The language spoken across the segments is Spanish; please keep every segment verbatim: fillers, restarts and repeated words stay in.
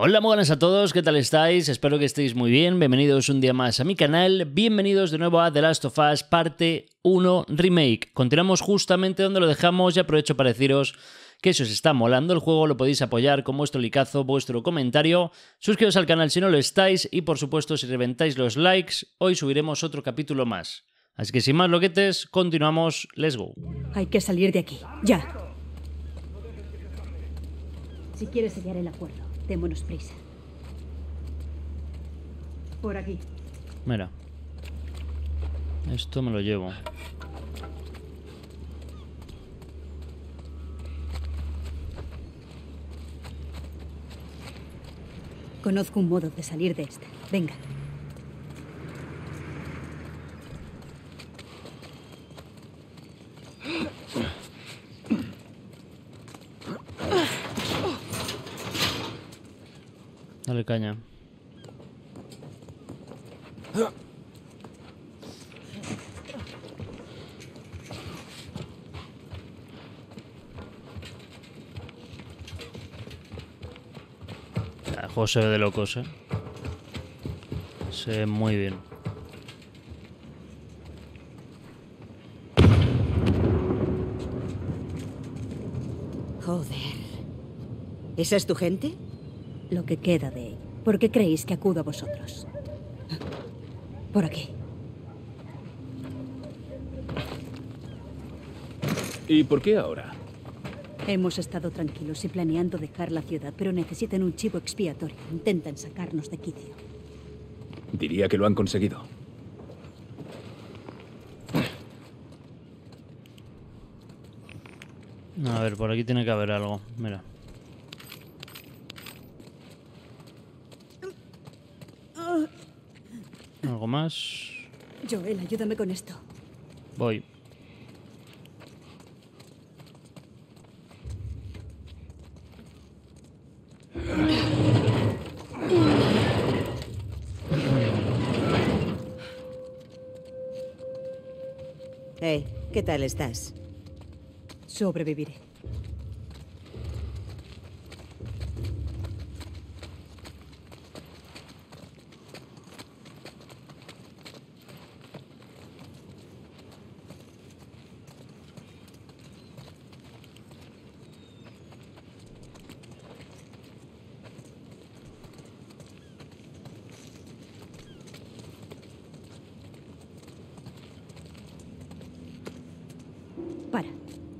Hola, muy buenas a todos, ¿qué tal estáis? Espero que estéis muy bien, bienvenidos un día más a mi canal, bienvenidos de nuevo a The Last of Us Parte uno Remake. Continuamos justamente donde lo dejamos y aprovecho para deciros que si os está molando el juego lo podéis apoyar con vuestro likeazo, vuestro comentario, suscribiros al canal si no lo estáis y por supuesto si reventáis los likes, hoy subiremos otro capítulo más. Así que sin más loquetes, continuamos, let's go. Hay que salir de aquí, ya. Si quieres sellar el acuerdo. Démonos prisa. Por aquí. Mira. Esto me lo llevo. Conozco un modo de salir de esta. Venga. Dale caña. El juego se ve de locos, eh. Se ve muy bien. Joder. ¿Esa es tu gente? Lo que queda de ella. ¿Por qué creéis que acudo a vosotros? Por aquí. ¿Y por qué ahora? Hemos estado tranquilos y planeando dejar la ciudad, pero necesitan un chivo expiatorio. Intentan sacarnos de quicio. Diría que lo han conseguido. A ver, por aquí tiene que haber algo. Mira. ¿Algo más? Joel, ayúdame con esto. Voy. Hey, ¿qué tal estás? Sobreviviré.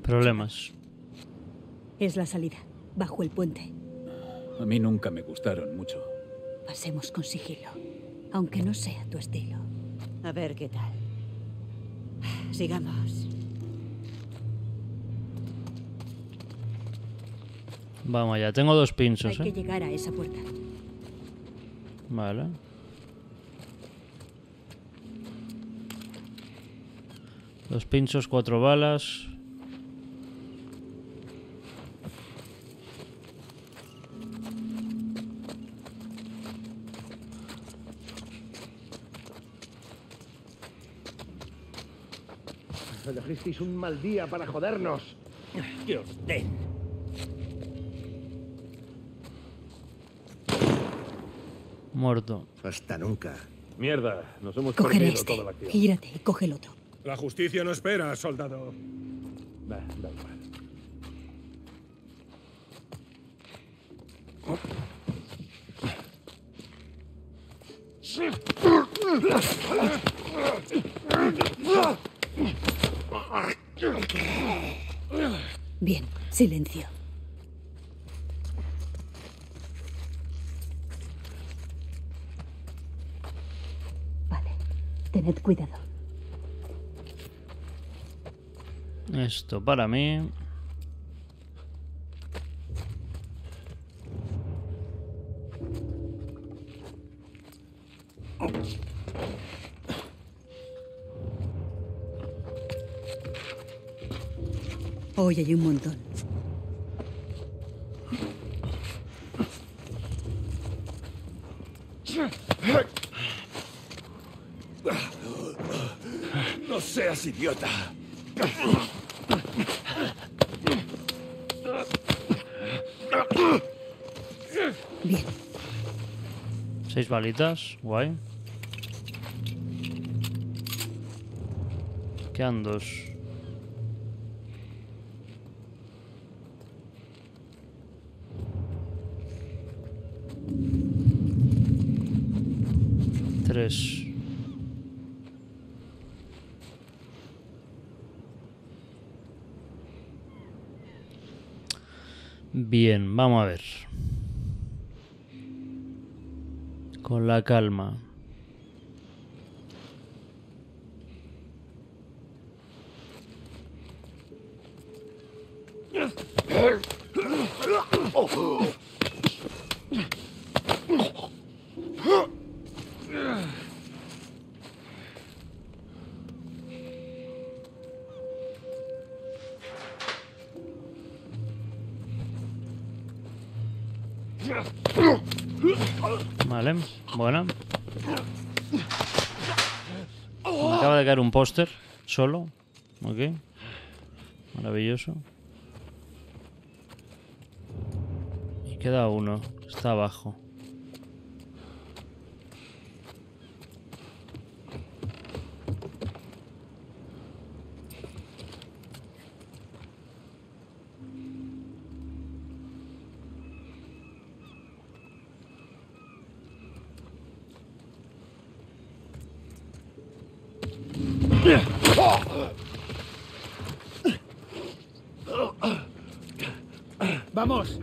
Problemas. Es la salida, bajo el puente. A mí nunca me gustaron mucho. Pasemos con sigilo, aunque no sea tu estilo. A ver qué tal. Sigamos. Vamos allá, tengo dos pinchos, ¿eh? Hay que llegar a esa puerta. Vale. Dos pinchos, cuatro balas. Elegisteis un mal día para jodernos. Que os den. Muerto. Hasta nunca. Mierda, nos hemos perdido este. Toda la acción. Gírate y coge el otro. La justicia no espera, soldado. Da, da igual. Bien, silencio. Vale, tened cuidado. Esto para mí. Hoy hay un montón. No seas idiota. Bien, Seis balitas, guay. Quedan dos. Tres. Bien, vamos a ver. Con la calma. Vale, buena. Me acaba de caer un póster solo. Ok. Maravilloso. Y queda uno. Está abajo. ¡Vamos!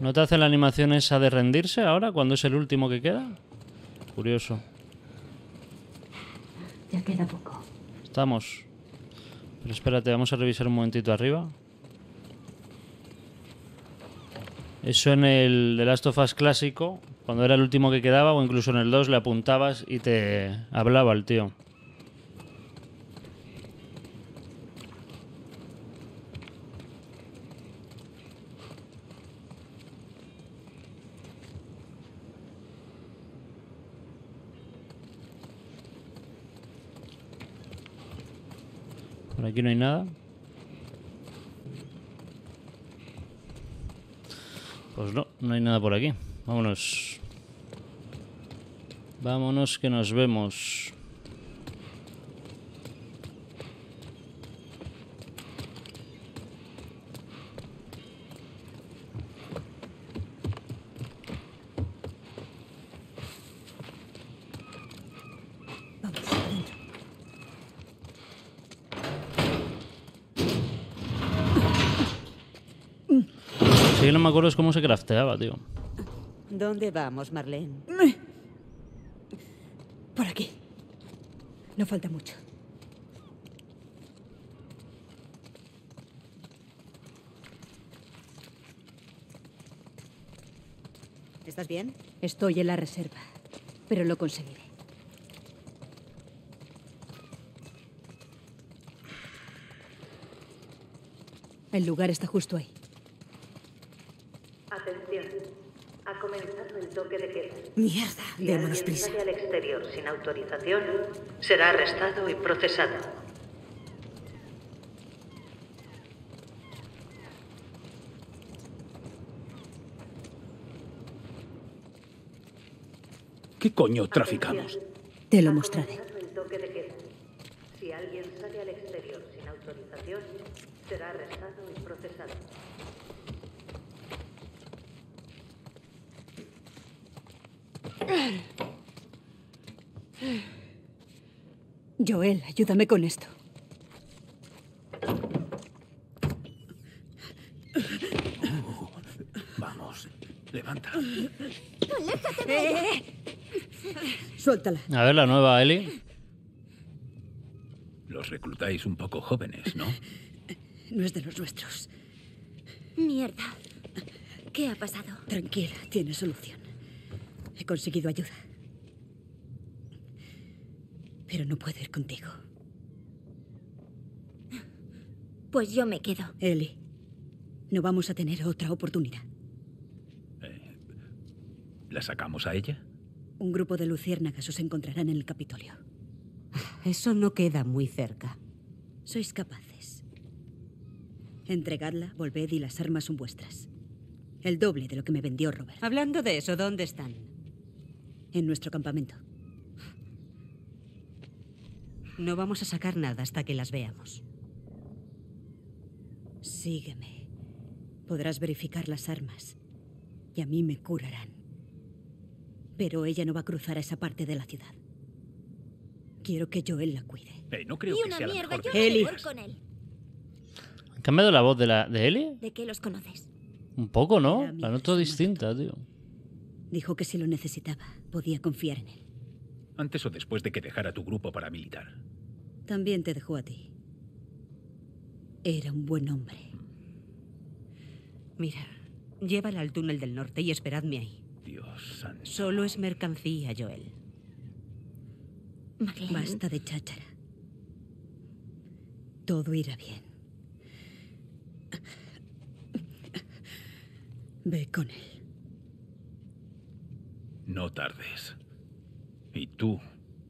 ¿No te hace la animación esa de rendirse ahora, cuando es el último que queda? Curioso. Ya queda poco. Estamos. Pero espérate, vamos a revisar un momentito arriba. Eso en el The Last of Us clásico, cuando era el último que quedaba, o incluso en el dos, le apuntabas y te hablaba el tío. Por aquí no hay nada. Pues no, no hay nada por aquí. Vámonos. Vámonos que nos vemos. Sí, no me acuerdo cómo se crafteaba, tío. ¿Dónde vamos, Marlene? Por aquí. No falta mucho. ¿Estás bien? Estoy en la reserva, pero lo conseguiré. El lugar está justo ahí. Atención, ha comenzado el toque de queda. Mierda, démonos prisa. Quien salga al exterior sin autorización será arrestado y procesado. ¿Qué coño traficamos? Atención, te lo mostraré. El toque de queda. Si alguien sale al exterior sin autorización será arrestado y procesado. Joel, ayúdame con esto. Oh, vamos, levanta. ¡Aléjate de ella! Suéltala. A ver la nueva Ellie. Los reclutáis un poco jóvenes, ¿no? No es de los nuestros. Mierda. ¿Qué ha pasado? Tranquila, tiene solución. He conseguido ayuda. Pero no puedo ir contigo. Pues yo me quedo. Ellie, no vamos a tener otra oportunidad. Eh, ¿La sacamos a ella? Un grupo de luciérnagas os encontrarán en el Capitolio. Eso no queda muy cerca. Sois capaces. Entregadla, volved y las armas son vuestras. El doble de lo que me vendió Robert. Hablando de eso, ¿dónde están? En nuestro campamento. No vamos a sacar nada hasta que las veamos. Sígueme. Podrás verificar las armas. Y a mí me curarán. Pero ella no va a cruzar a esa parte de la ciudad. Quiero que Joel la cuide. Hey, no creo y que una sea mierda, la mejor. Yo no voy con él. ¿Han cambiado la voz de, la, de Ellie? ¿De qué los conoces? Un poco, ¿no? La noto distinta, tío. Dijo que si lo necesitaba, podía confiar en él. Antes o después de que dejara tu grupo paramilitar. También te dejó a ti. Era un buen hombre. Mira, llévala al túnel del norte y esperadme ahí. Dios santo. Solo es mercancía, Joel. Marlene. Basta de cháchara. Todo irá bien. Ve con él. No tardes. Y tú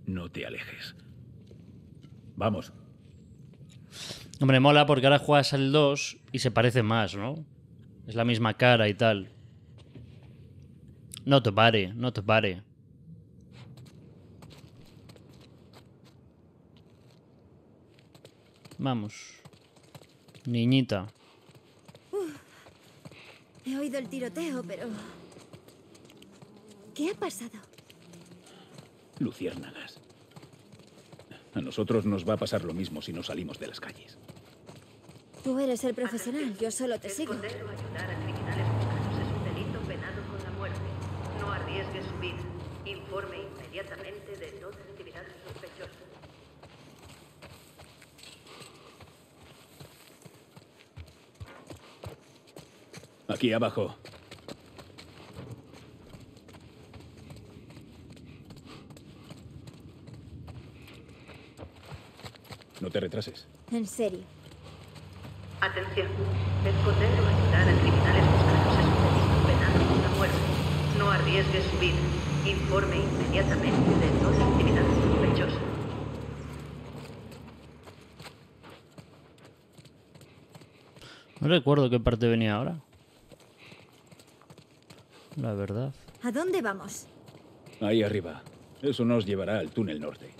no te alejes. Vamos. Hombre, mola porque ahora juegas al dos y se parece más, ¿no? Es la misma cara y tal. No te pare, no te pare. Vamos. Niñita. He oído el tiroteo, pero... ¿Qué ha pasado? Luciérnagas. A nosotros nos va a pasar lo mismo si no salimos de las calles. Tú eres el profesional, yo solo te sigo. Esconder o ayudar a criminales buscados es un delito penado con la muerte. No arriesgue su vida. Informe inmediatamente de toda actividad sospechosa. Aquí abajo. No te retrases. En serio. Atención. Esconder o ayudar a criminales buscados es un delito penado con la muerte. No arriesgue su vida. Informe inmediatamente de toda actividad sospechosa. No recuerdo qué parte venía ahora. La verdad. ¿A dónde vamos? Ahí arriba. Eso nos llevará al túnel norte.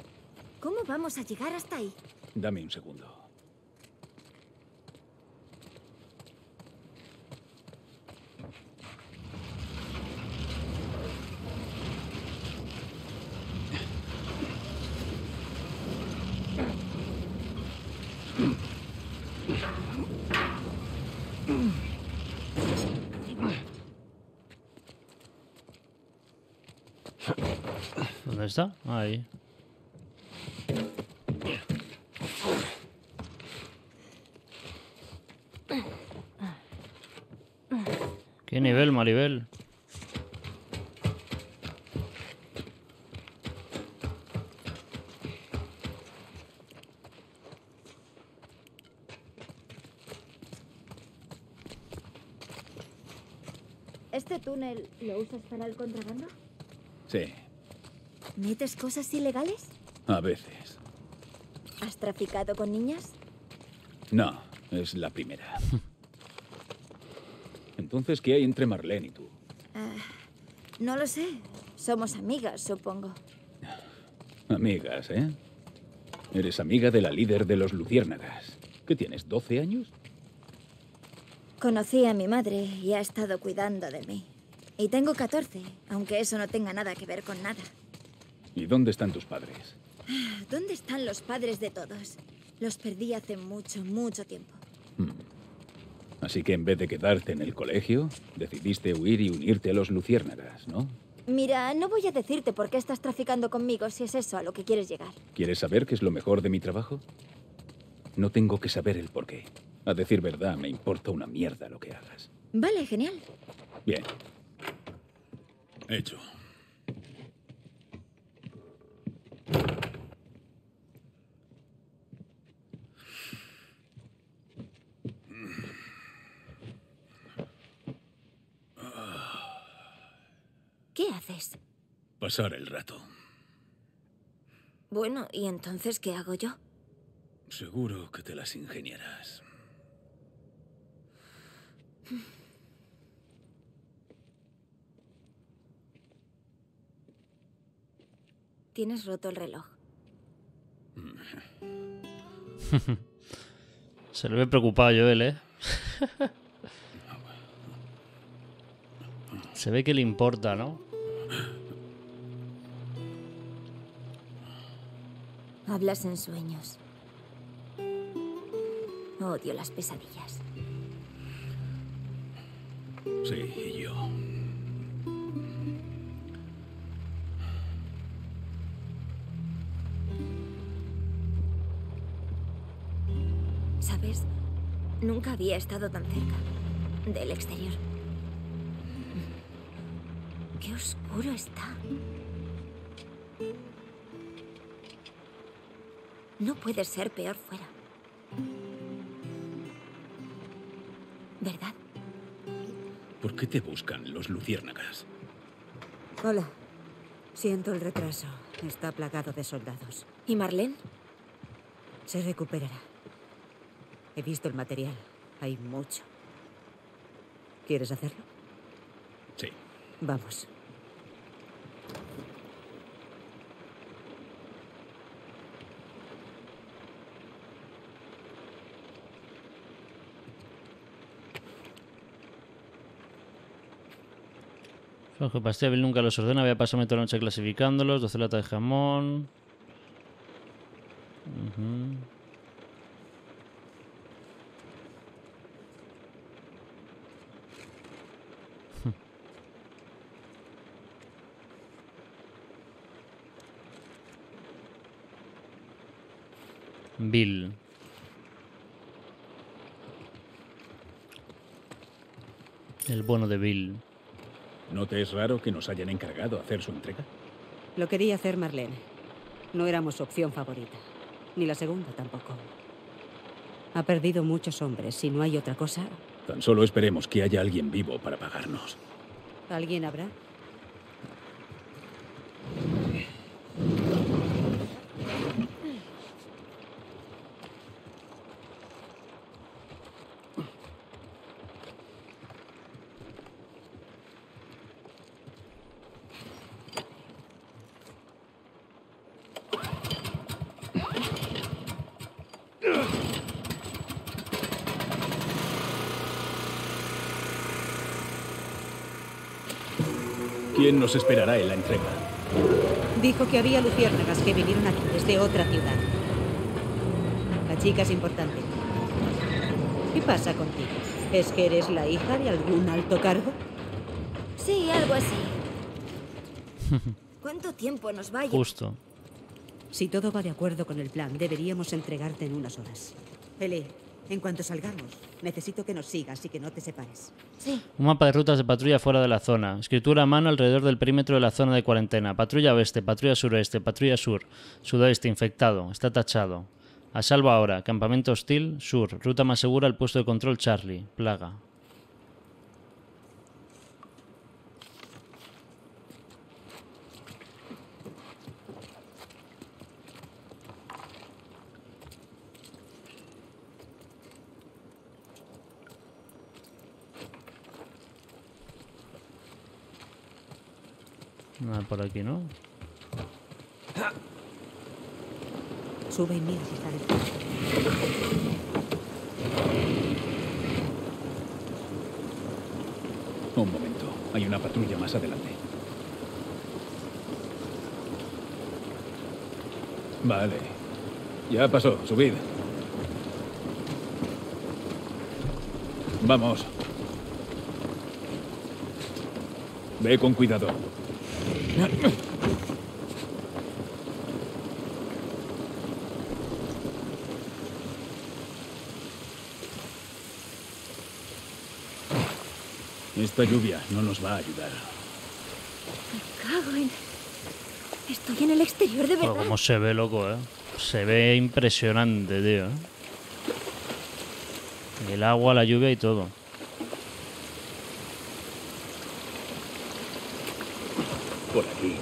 ¿Cómo vamos a llegar hasta ahí? Dame un segundo. ¿Dónde está? Ahí. ¿Qué nivel, Maribel? ¿Este túnel lo usas para el contrabando? Sí. ¿Metes cosas ilegales? A veces. ¿Has traficado con niñas? No, es la primera. Entonces, ¿qué hay entre Marlene y tú? Uh, no lo sé. Somos amigas, supongo. Amigas, ¿eh? Eres amiga de la líder de los Luciérnagas. ¿Qué tienes, doce años? Conocí a mi madre y ha estado cuidando de mí. Y tengo catorce, aunque eso no tenga nada que ver con nada. ¿Y dónde están tus padres? ¿Dónde están los padres de todos? Los perdí hace mucho, mucho tiempo. Hmm. Así que en vez de quedarte en el colegio, decidiste huir y unirte a los Luciérnagas, ¿no? Mira, no voy a decirte por qué estás traficando conmigo si es eso a lo que quieres llegar. ¿Quieres saber qué es lo mejor de mi trabajo? No tengo que saber el porqué. A decir verdad, me importa una mierda lo que hagas. Vale, genial. Bien. Hecho. ¿Qué haces? Pasar el rato. Bueno, ¿y entonces qué hago yo? Seguro que te las ingeniarás. Tienes roto el reloj. Se lo ve preocupado Joel, ¿eh? Se ve que le importa, ¿no? Hablas en sueños. Odio las pesadillas. Sí, y yo. ¿Sabes? Nunca había estado tan cerca del exterior. ¡Qué oscuro está! No puede ser peor fuera. ¿Verdad? ¿Por qué te buscan los luciérnagas? Hola. Siento el retraso. Está plagado de soldados. ¿Y Marlene? Se recuperará. He visto el material. Hay mucho. ¿Quieres hacerlo? Sí. Vamos. Ojo, pastel nunca los ordena. Voy a pasarme toda la noche clasificándolos. doce latas de jamón. Uh-huh. Bill. El bono de Bill. ¿No te es raro que nos hayan encargado hacer su entrega? Lo quería hacer Marlene. No éramos su opción favorita. Ni la segunda tampoco. Ha perdido muchos hombres. Si no hay otra cosa... Tan solo esperemos que haya alguien vivo para pagarnos. ¿Alguien habrá? ¿Quién nos esperará en la entrega? Dijo que había luciérnagas que vinieron aquí desde otra ciudad. La chica es importante. ¿Qué pasa contigo? ¿Es que eres la hija de algún alto cargo? Sí, algo así. ¿Cuánto tiempo nos vaya? Justo. Si todo va de acuerdo con el plan, deberíamos entregarte en unas horas. Ellie, en cuanto salgamos, necesito que nos sigas y que no te separes. Sí. Un mapa de rutas de patrulla fuera de la zona. Escritura a mano alrededor del perímetro de la zona de cuarentena. Patrulla oeste, patrulla suroeste, patrulla sur. Sudoeste, infectado. Está tachado. A salvo ahora. Campamento hostil, sur. Ruta más segura al puesto de control Charlie. Plaga. Nada por aquí, ¿no? Sube y mira si está dentro. Un momento, hay una patrulla más adelante. Vale, ya pasó, subid. Vamos. Ve con cuidado. Esta lluvia no nos va a ayudar. Me cago en... Estoy en el exterior de verdad. Bueno, como se ve, loco, ¿eh? Se ve impresionante, tío, ¿eh? El agua, la lluvia y todo. Por aquí.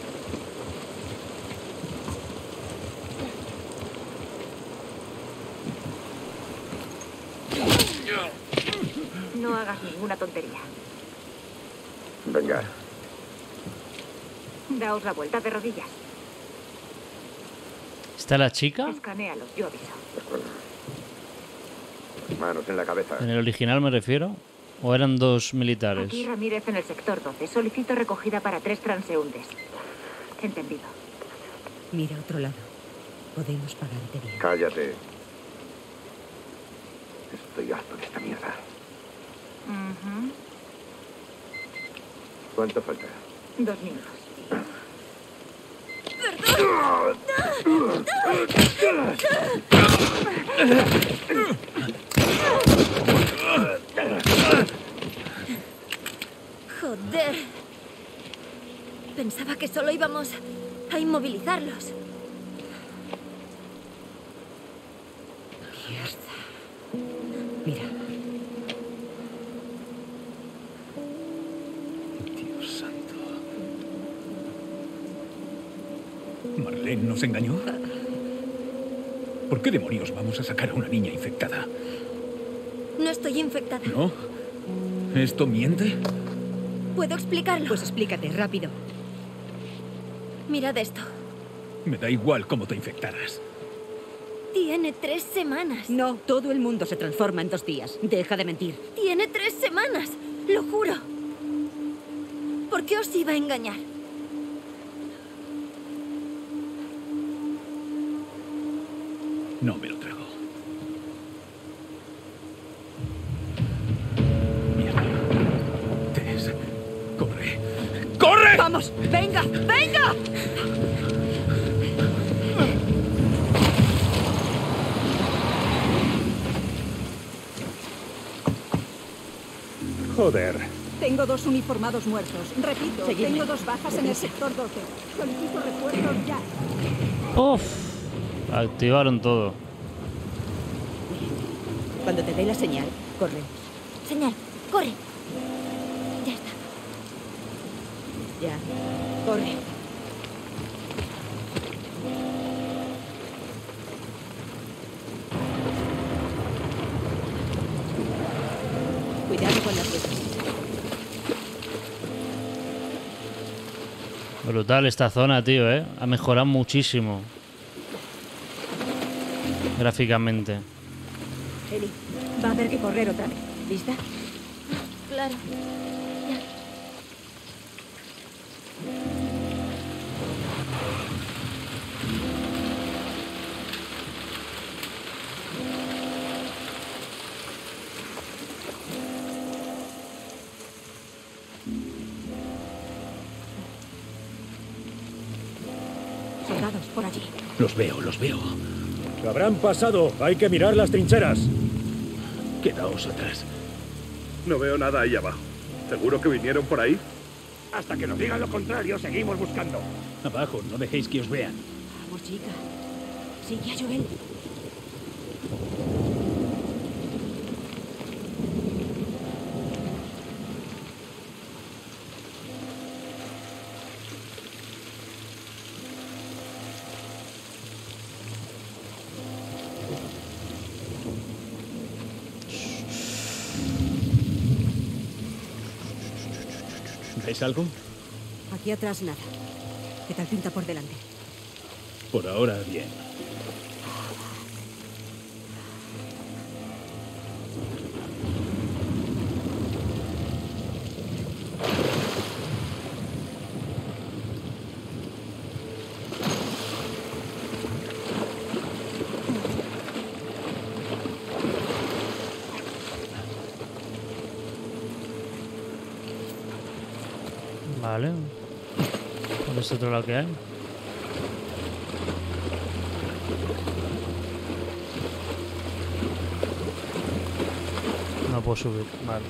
no hagas ninguna tontería. Venga. Daos la vuelta de rodillas. ¿Está la chica? Escanéalos, yo aviso. De acuerdo. Manos en la cabeza. ¿En el original me refiero? ¿O eran dos militares? Aquí Ramírez en el sector doce. Solicito recogida para tres transeúntes. Entendido. Mira otro lado. Podemos pagarte bien. Cállate. Estoy harto de esta mierda. Uh-huh. ¿Cuánto falta? Dos minutos. Joder. Pensaba que solo íbamos a inmovilizarlos. Mierda. Mira. Dios santo. Marlene nos engañó. ¿Por qué demonios vamos a sacar a una niña infectada? No estoy infectada. ¿No? ¿Esto miente? ¿Puedo explicarlo? Pues explícate, rápido. Mirad esto. Me da igual cómo te infectaras. Tiene tres semanas. No, todo el mundo se transforma en dos días. Deja de mentir. Tiene tres semanas, lo juro. ¿Por qué os iba a engañar? No me lo trago. Mierda. Tess, corre. ¡Corre! ¡Vamos! ¡Venga! ¡Venga! Joder. Tengo dos uniformados muertos. Repito, Seguime. Tengo dos bajas en el sector doce. Solicito refuerzos ya. ¡Uf! Activaron todo. Cuando te dé la señal, corre. Señal, corre. Ya está. Ya, corre. Cuidado con las ruedas. Brutal esta zona, tío, ¿eh? Ha mejorado muchísimo. Gráficamente. Ellie, va a haber que correr otra vez. ¿Lista? Claro. Ya. Soldados, por allí. Los veo, los veo. ¡Lo habrán pasado! ¡Hay que mirar las trincheras! Quedaos atrás. No veo nada ahí abajo. ¿Seguro que vinieron por ahí? Hasta que nos digan lo contrario, seguimos buscando. Abajo, no dejéis que os vean. Vamos, chica. Sigue a Joel. ¿Veis algo? Aquí atrás nada. ¿Qué tal pinta por delante? Por ahora bien. Vale. ¿Por ese otro lado que hay? No puedo subir. Vale.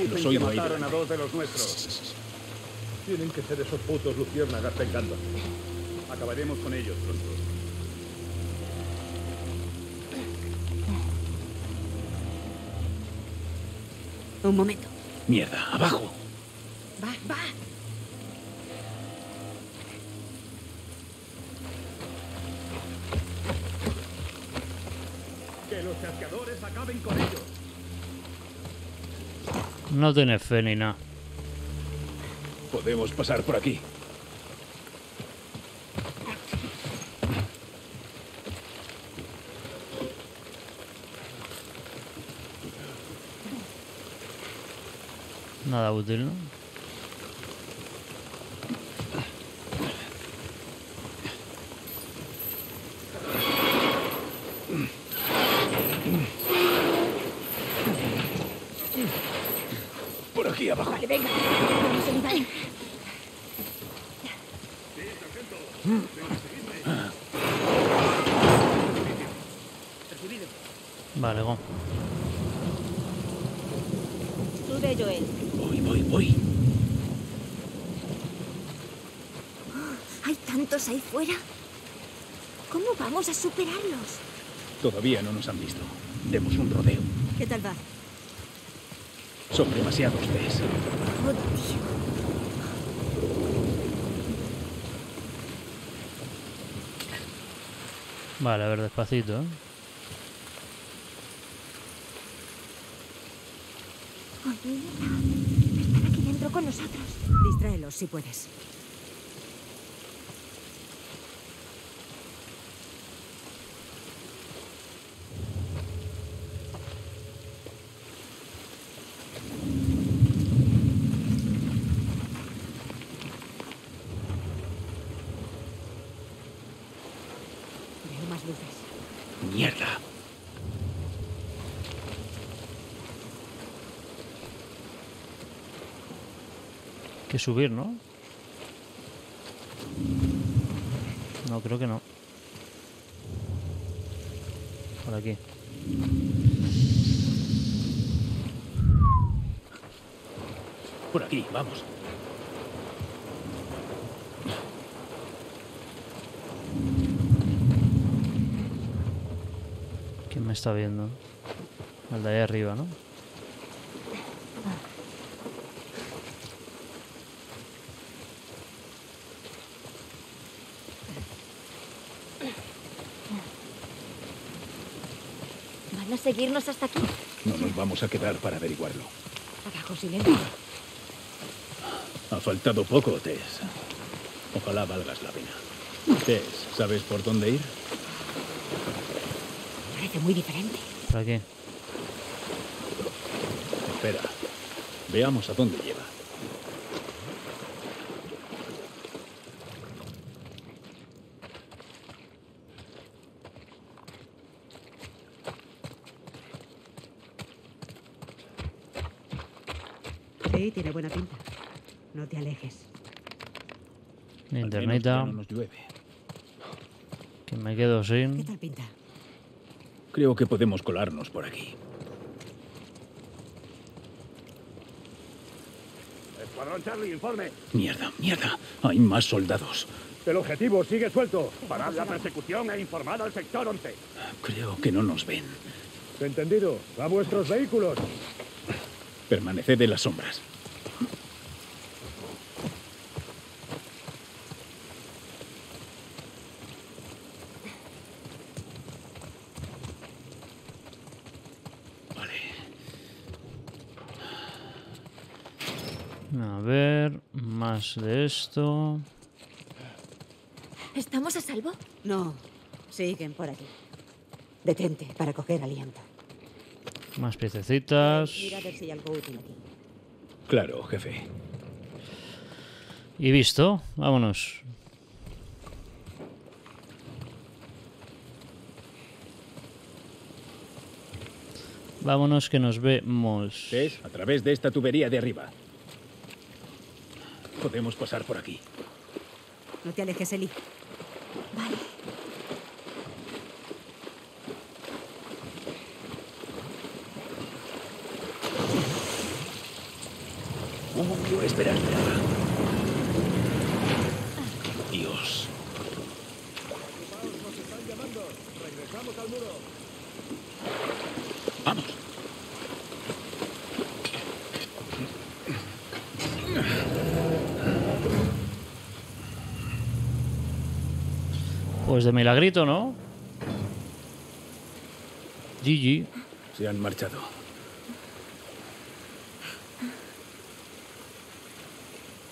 Dicen que mataron a dos de los nuestros. Tienen que ser esos putos luciérnagas pegando. Acabaremos con ellos pronto. Un momento. Mierda, abajo. va, va. Que los chasqueadores acaben con ellos. No tiene fe ni nada. Podemos pasar por aquí. Nada útil, ¿no? Por aquí abajo. Vale, venga. Vamos, Eli, vale. Vale, go. Sube, Joel. Voy, voy, voy. ¿Hay tantos ahí fuera? ¿Cómo vamos a superarlos? Todavía no nos han visto. Demos un rodeo. ¿Qué tal va? Son demasiados, Tess. Oh, Dios. Vale, a ver, despacito, ¿eh? Están aquí dentro con nosotros. Distráelos si puedes. Veo más luces. ¡Mierda! Que subir, ¿no? No, creo que no. Por aquí. Por aquí, vamos. ¿Quién me está viendo? El de ahí arriba, ¿no? Seguirnos hasta aquí. No nos vamos a quedar para averiguarlo. Abajo, silencio. Ha faltado poco, Tess. Ojalá valgas la pena. Tess, ¿sabes por dónde ir? Parece muy diferente. ¿Para qué? Espera. Veamos a dónde lleva. Sí, tiene buena pinta. No te alejes. Internet. No nos llueve. Que me quedo sin. ¿Qué tal pinta? Creo que podemos colarnos por aquí. Escuadrón Charlie, informe. Mierda, mierda. Hay más soldados. El objetivo sigue suelto. Parad la persecución e informad al sector once. Creo que no nos ven. Entendido. A vuestros vehículos. Permaneced en las sombras. Vale. A ver, más de esto. ¿Estamos a salvo? No, siguen por aquí. Detente para coger aliento. Más piececitas. Mira a ver si hay algo útil aquí. Claro, jefe. Y visto, vámonos. Vámonos que nos vemos. ¿Ves? A través de esta tubería de arriba. Podemos pasar por aquí. No te alejes, Ellie. Vale. Espera, espera. Dios. Nos están llamando. Regresamos al muro. Vamos. Pues de milagrito, ¿no? G G. Se han marchado.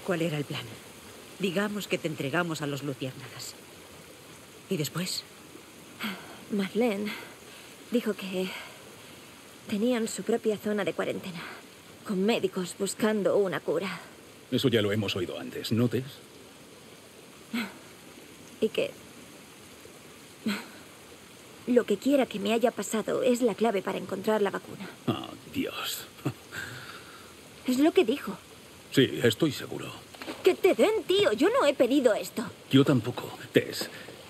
¿Cuál era el plan? Digamos que te entregamos a los luciérnagas. ¿Y después? Marlene dijo que tenían su propia zona de cuarentena, con médicos buscando una cura. Eso ya lo hemos oído antes, ¿no, Tess? Y que... lo que quiera que me haya pasado es la clave para encontrar la vacuna. Oh, Dios. Es lo que dijo. Sí, estoy seguro. ¡Que te den, tío! Yo no he pedido esto. Yo tampoco. Tess,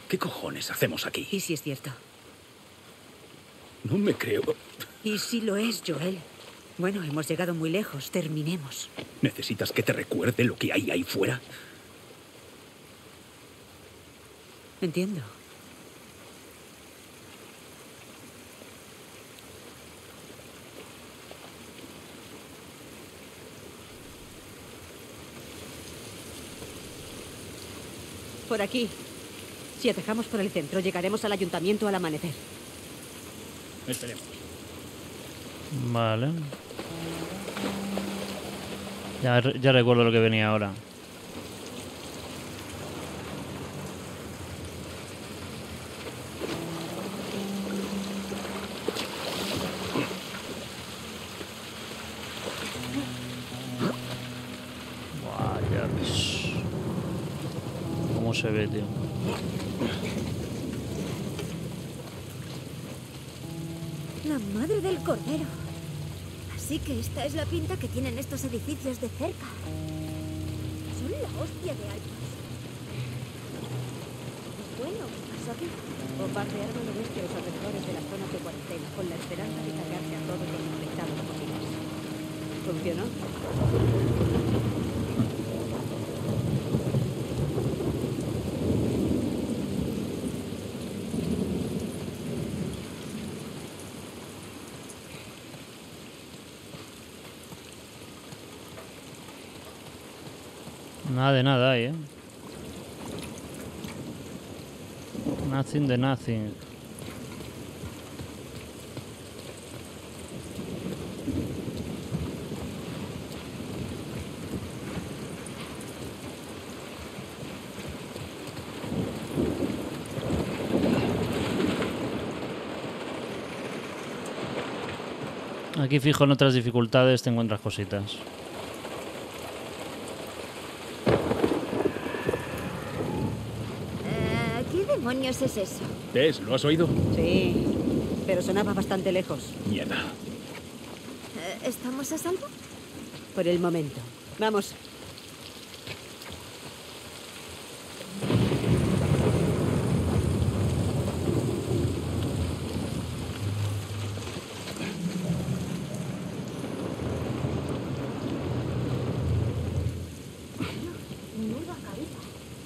¿qué cojones hacemos aquí? ¿Y si es cierto? No me creo. ¿Y si lo es, Joel? Bueno, hemos llegado muy lejos. Terminemos. ¿Necesitas que te recuerde lo que hay ahí fuera? Entiendo. Por aquí. Si atajamos por el centro, llegaremos al ayuntamiento al amanecer. Esperemos. Vale. Ya, ya recuerdo lo que venía ahora. Se ve, tío. La madre del cordero. Así que esta es la pinta que tienen estos edificios de cerca. Son la hostia de altos. Bueno, pasó aquí. Bombardearon los bestios alrededores de las zonas de cuarentena con la esperanza de cargarse a todos los infectados posibles. ¿Funcionó? Nada de nada ahí, ¿eh? Nothing de nothing. Aquí fijo en otras dificultades te encuentras cositas. ¿Qué demonios es eso? ¿Ves? ¿Lo has oído? Sí, pero sonaba bastante lejos. Mierda. ¿Estamos a salvo? Por el momento. Vamos.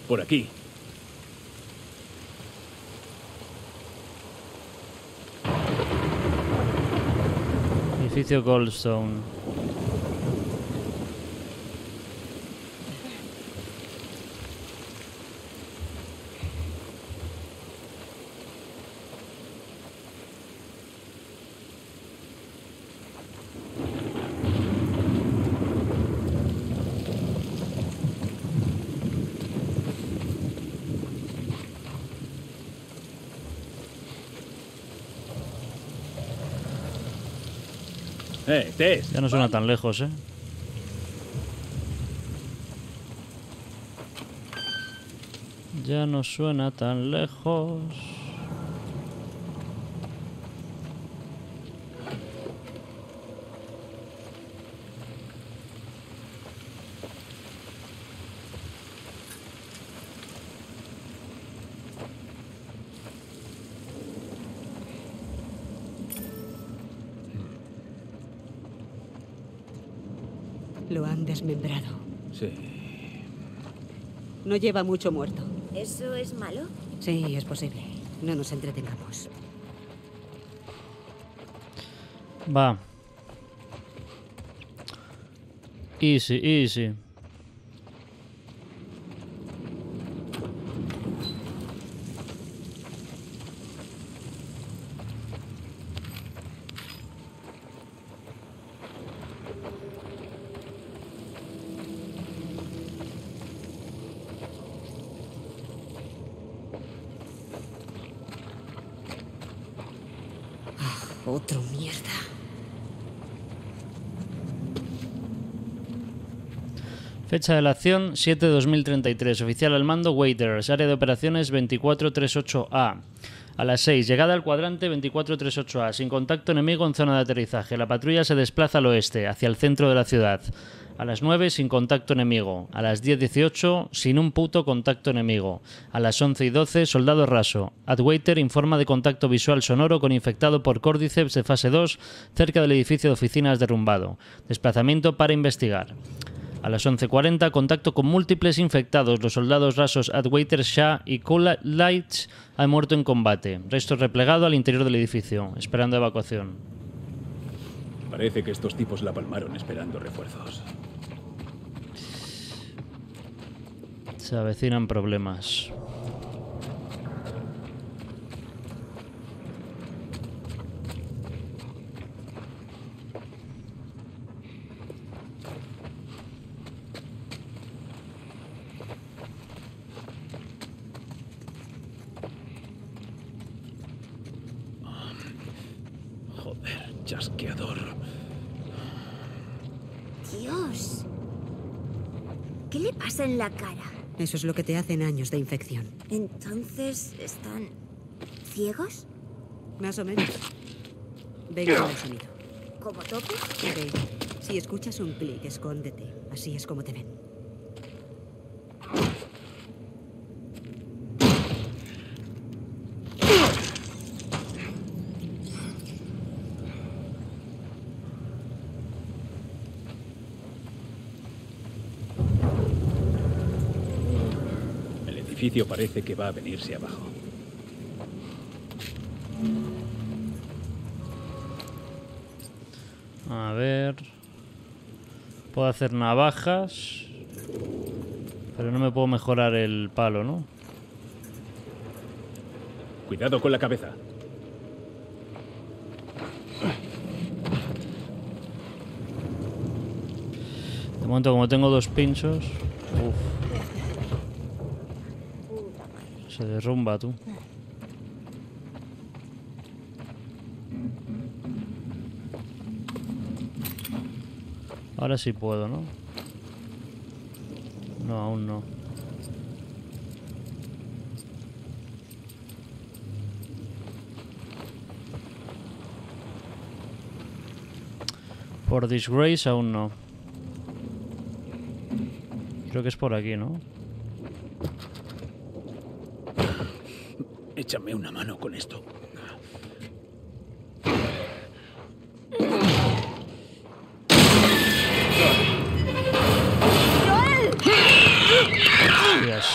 Por aquí. Edificio Goldstone. Eh, Tess. Ya no suena tan lejos, ¿eh? Ya no suena tan lejos. Lo han desmembrado. Sí. No lleva mucho muerto. ¿Eso es malo? Sí, es posible. No nos entretengamos. Va. Easy, easy. Otro mierda. Fecha de la acción siete de dos mil treinta y tres. Oficial al mando Waiters. Área de operaciones veinticuatro treinta y ocho A. A las seis. Llegada al cuadrante veinticuatro treinta y ocho A. Sin contacto enemigo en zona de aterrizaje. La patrulla se desplaza al oeste, hacia el centro de la ciudad. A las nueve, sin contacto enemigo. A las diez dieciocho, sin un puto contacto enemigo. A las once y doce, soldado raso. Adwaiter informa de contacto visual sonoro con infectado por Cordyceps de fase dos cerca del edificio de oficinas derrumbado. Desplazamiento para investigar. A las once cuarenta, contacto con múltiples infectados. Los soldados rasos Adwaiter, Shah y Kulaitz han muerto en combate. Resto replegado al interior del edificio, esperando evacuación. Parece que estos tipos la palmaron esperando refuerzos. Se avecinan problemas. Joder, chasqueador. Dios. ¿Qué le pasa en la cara? Eso es lo que te hacen años de infección. Entonces, ¿están ciegos? Más o menos. Venga, el sonido. ¿Como tope? Okay. Si escuchas un clic, escóndete. Así es como te ven. El edificio parece que va a venirse abajo. A ver... Puedo hacer navajas... Pero no me puedo mejorar el palo, ¿no? Cuidado con la cabeza. De momento, como tengo dos pinchos... Uf. Se derrumba, tú. Ahora sí puedo, ¿no? No, aún no. Por disgrace aún no. Creo que es por aquí, ¿no? Échame una mano con esto. Dios.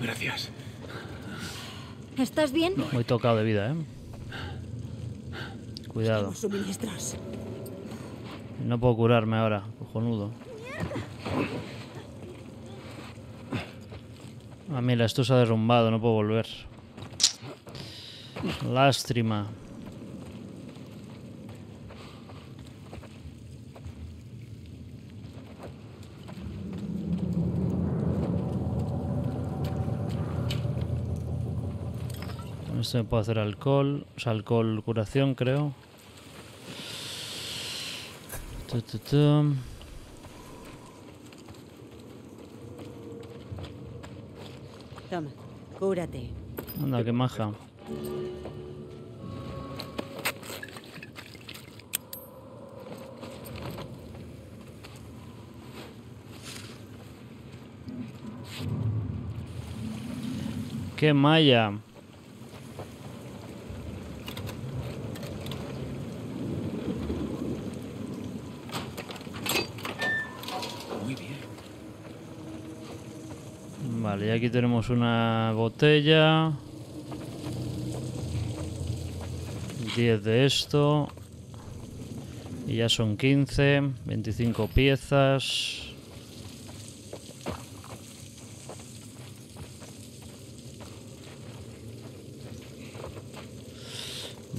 Gracias. ¿Estás bien? Muy tocado de vida, ¿eh? Cuidado. No puedo curarme ahora, cojonudo. Ah, mira, esto se ha derrumbado, no puedo volver. Lástima. Con esto me puedo hacer alcohol. O sea, alcohol, curación, creo. Tu, tu, tu. Toma, cúrate. Anda, qué maja. Qué malla. Y aquí tenemos una botella, diez de esto, y ya son quince, veinticinco piezas.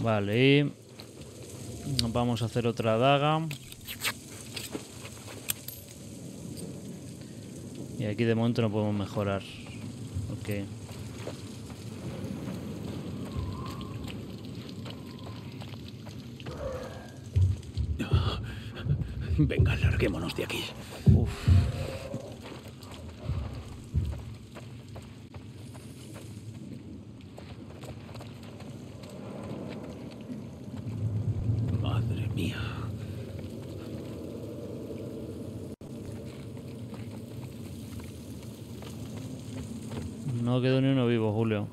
Vale, y vamos a hacer otra daga. Y aquí de momento no podemos mejorar. Ok. Venga, larguémonos de aquí. Uf. Madre mía. No quedó ni uno vivo, Julio.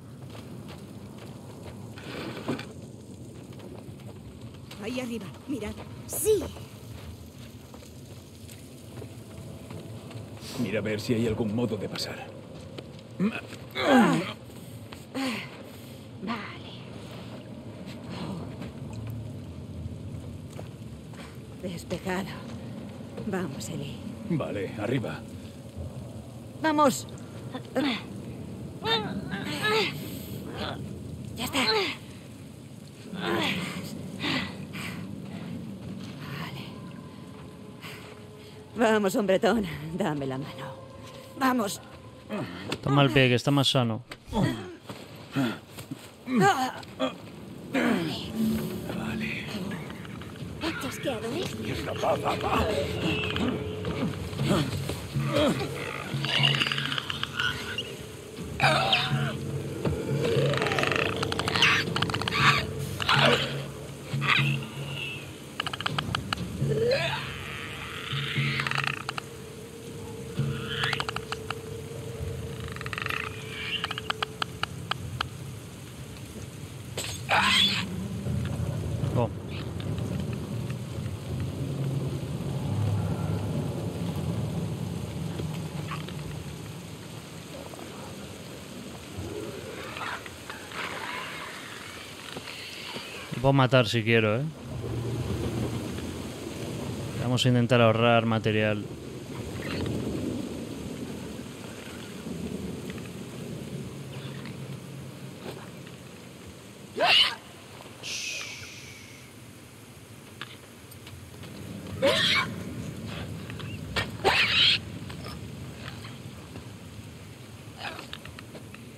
Ahí arriba, mirad. Sí. Mira a ver si hay algún modo de pasar. Ah, ah, vale. Oh. Despejado. Vamos, Ellie. Vale, arriba. Vamos. Ya está. Vamos, hombretón, dame la mano. Vamos. Toma el pie, que está más sano. Vale. ¿Te has quedado, eh? Va, va, va. Puedo matar si quiero, ¿eh? Vamos a intentar ahorrar material.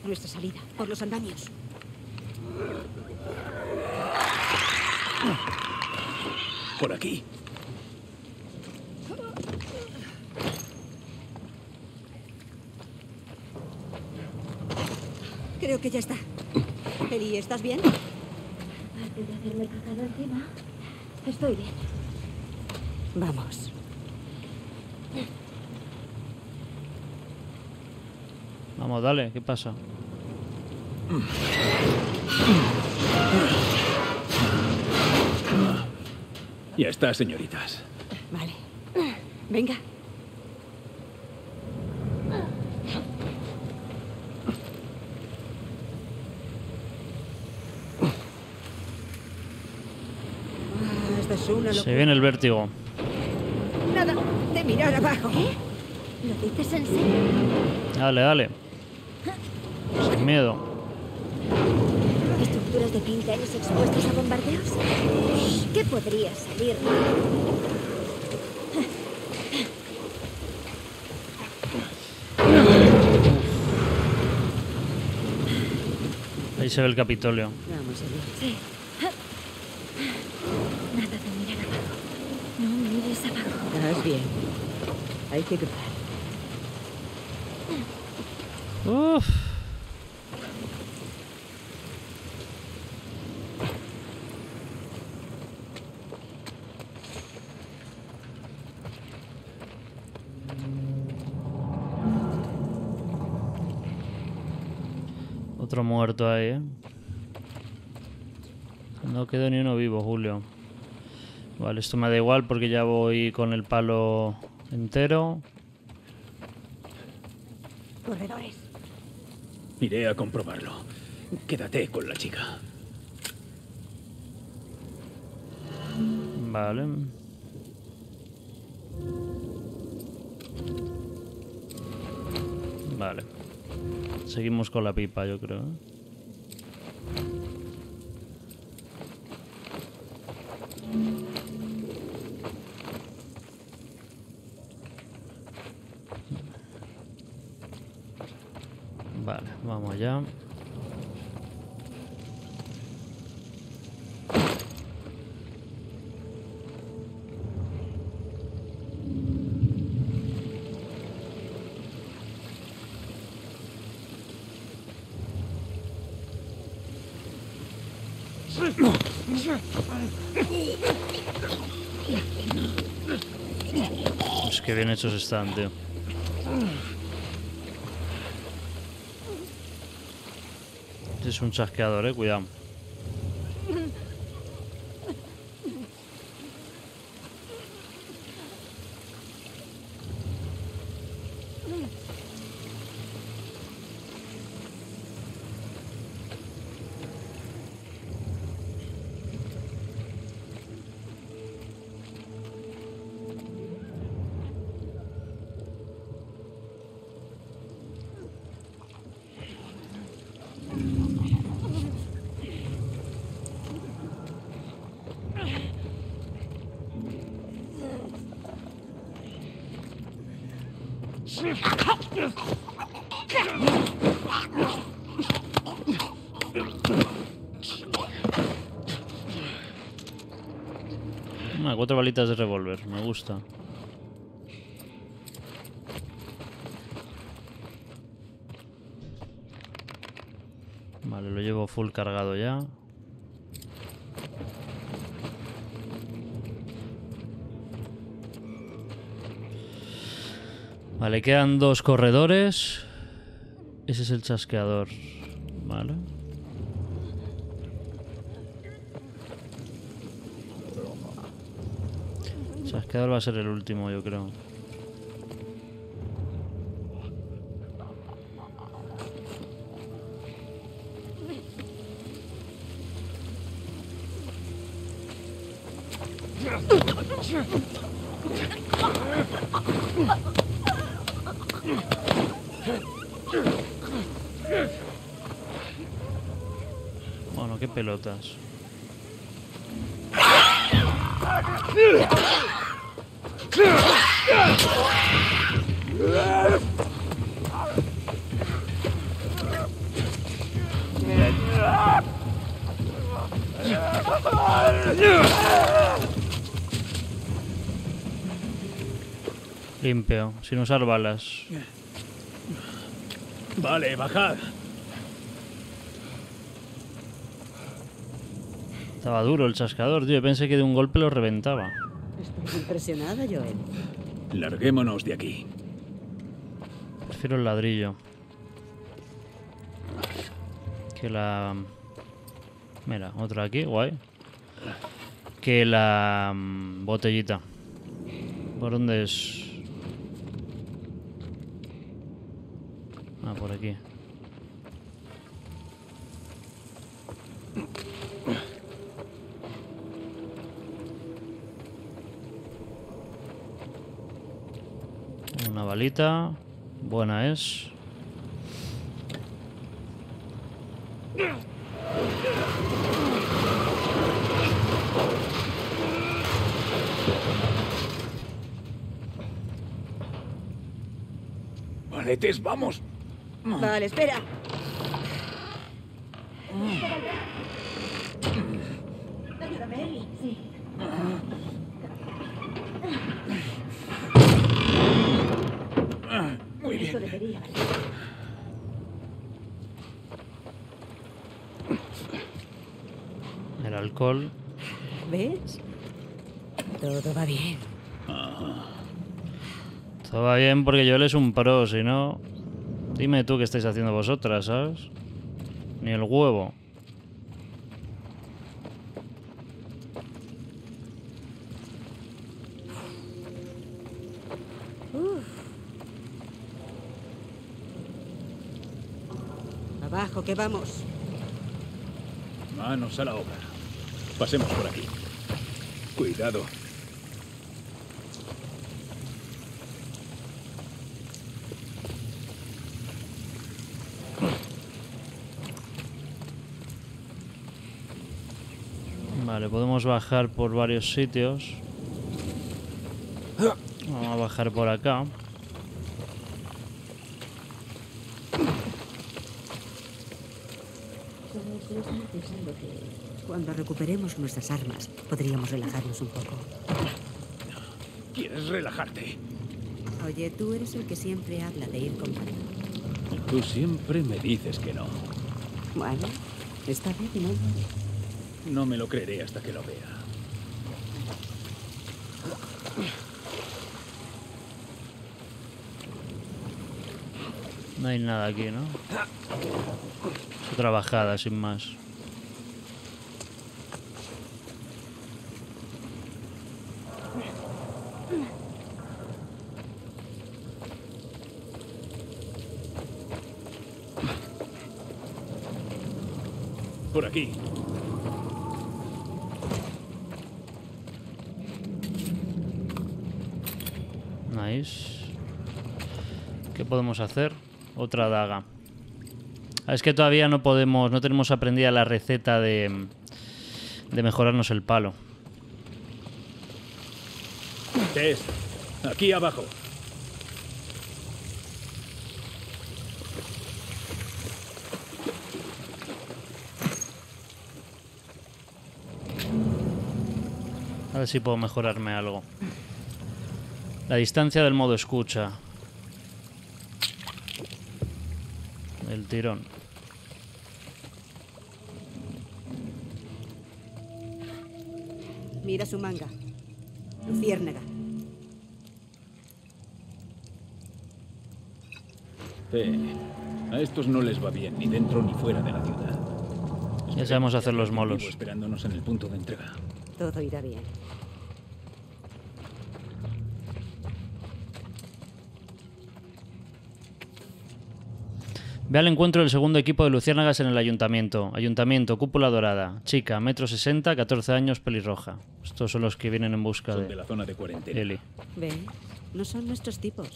Nuestra salida por los andamios. Por aquí. Creo que ya está. Ellie, ¿estás bien? Antes de hacerme el cacado encima, estoy bien. Vamos. Vamos, dale, ¿qué pasa? Ya está, señoritas. Vale. Venga. Se viene el vértigo. Nada de mirar abajo. ¿Eh? ¿Lo dices en serio? Dale, dale. Sin miedo. ¿Estructuras de quince años expuestas a bombardeos? ¿Qué podría salir? Ahí se ve el Capitolio. Vamos, sí. Nada de mirar abajo. No mires abajo. Estás bien. Hay que cruzar. Uff. Otro muerto ahí, ¿eh? No quedó ni uno vivo, Julio. Vale, esto me da igual porque ya voy con el palo entero. Corredores. Iré a comprobarlo. Quédate con la chica. Vale. Vale. Seguimos con la pipa, yo creo. Vale, vamos allá. Es que bien hechos están, tío. Este es un chasqueador, eh, cuidado. Ah, cuatro balitas de revólver, me gusta. Vale, lo llevo full cargado ya. Vale, quedan dos corredores. Ese es el chasqueador. Vale. El chasqueador va a ser el último, yo creo. Bueno, qué pelotas. Limpio, sin usar balas. Vale, bajad. Estaba duro el chascador, tío. Pensé que de un golpe lo reventaba. Estoy impresionada, Joel. Larguémonos de aquí. Prefiero el ladrillo que la... Mira, otra aquí, guay. Que la botellita. ¿Por dónde es...? Ah, por aquí. Una balita. Buena es. Vale, Tess, vamos. Vale, espera. Ayúdame, Ellie. Sí. Muy bien. Eso debería. El alcohol. ¿Ves? Todo va bien. Todo va bien porque Joel es un pro, si no... Dime tú qué estáis haciendo vosotras, ¿sabes? Ni el huevo. Uf. Abajo, que vamos. Manos a la obra. Pasemos por aquí. Cuidado. Vale, podemos bajar por varios sitios. Vamos a bajar por acá. pensando que cuando recuperemos nuestras armas podríamos relajarnos un poco. ¿Quieres relajarte? Oye, tú eres el que siempre habla de ir con Mario. Tú siempre me dices que no. Bueno, está bien, ¿no? No me lo creeré hasta que lo vea. No hay nada aquí, ¿no? Es otra bajada, sin más. Por aquí. Nice. ¿Qué podemos hacer? Otra daga. Es que todavía no podemos, no tenemos aprendida la receta de, de mejorarnos el palo. Tess, aquí abajo. A ver si puedo mejorarme algo. La distancia del modo escucha. El tirón. Mira su manga. Luciérnaga. Eh, a estos no les va bien, ni dentro ni fuera de la ciudad. Ya sabemos hacer los molos. Esperándonos en el punto de entrega. Todo irá bien. Ve al encuentro del segundo equipo de Luciérnagas en el ayuntamiento. Ayuntamiento, cúpula dorada. Chica, metro sesenta, catorce años, pelirroja. Estos son los que vienen en busca son de... de la zona de cuarentena. Ellie. Ve, no son nuestros tipos.